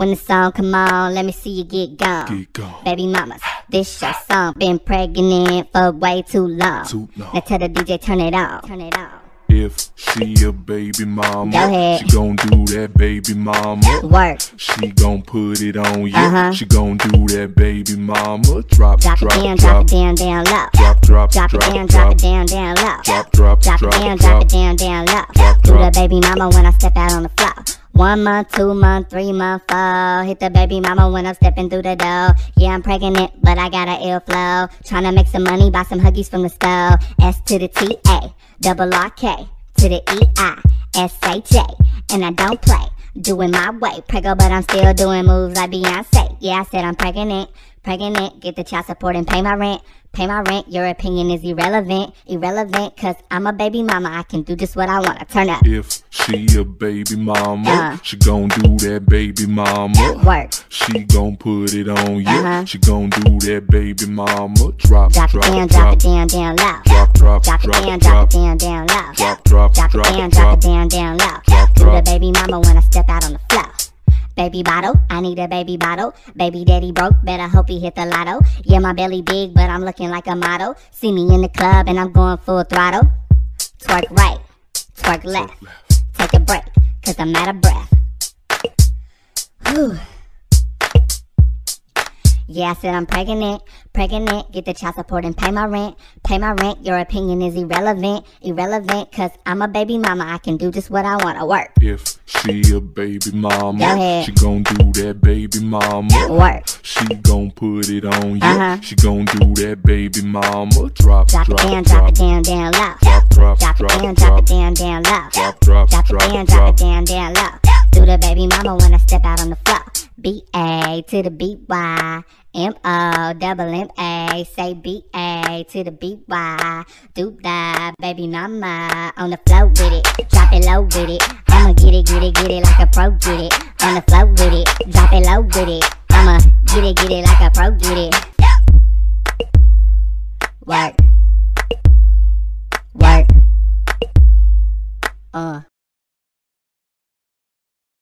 When the song come on, let me see you get gone. Get gone. Baby mamas, this your song. Been pregnant for way too long. Now tell the DJ turn it off. Turn it off. If she a baby mama, she gon' do that baby mama. Work. She gon' put it on you. She gon' do that baby mama. Drop it down, drop it down, down low. Drop it down, drop it down, down low. Drop it down, drop it down, down low. Do the baby mama when I step out on the floor. 1 month, 2 month, 3 month, 4. Hit the baby mama when I'm stepping through the door. Yeah, I'm pregnant, but I got an ill flow. Tryna make some money, buy some Huggies from the store. S to the T-A, double R-K, to the E-I-S-H-A. And I don't play, doing my way. Preggo, but I'm still doing moves like Beyonce. Yeah, I said I'm pregnant, pregnant. Get the child support and pay my rent, pay my rent. Your opinion is irrelevant, irrelevant. Cause I'm a baby mama, I can do just what I wanna. Turn up. If she a baby mama, she gon' do that baby mama. Work. She gon' put it on you. She gon' do that baby mama. Drop it down, drop it down, down low. Drop it down, drop it down, down low. Drop it down, drop it down, down low. Do the baby mama when I step out on the floor. Baby bottle, I need a baby bottle. Baby daddy broke, better hope he hit the lotto. Yeah, my belly big, but I'm looking like a model. See me in the club and I'm going full throttle. Twerk right, twerk left. Take a break, cause I'm out of breath. Whew. Yeah, I said I'm pregnant, pregnant. Get the child support and pay my rent, pay my rent. Your opinion is irrelevant, irrelevant. Cause I'm a baby mama, I can do just what I wanna. Work. If she a baby mama, she gon' do that baby mama. Work. She gon' put it on you. She gon' do that baby mama. Drop it down, drop it down, down low. Drop it down, drop it down, down low. Drop it down, drop it down, down low. Do the baby mama when I step out on the floor. B-A to the B-Y, M-O, double M-A, say B-A to the B-Y. Do the baby mama on the floor with it, drop it low with it. I'ma get it like a pro, get it. On the floor with it, drop it low with it. I'ma get it like a pro, get it. Work. Work.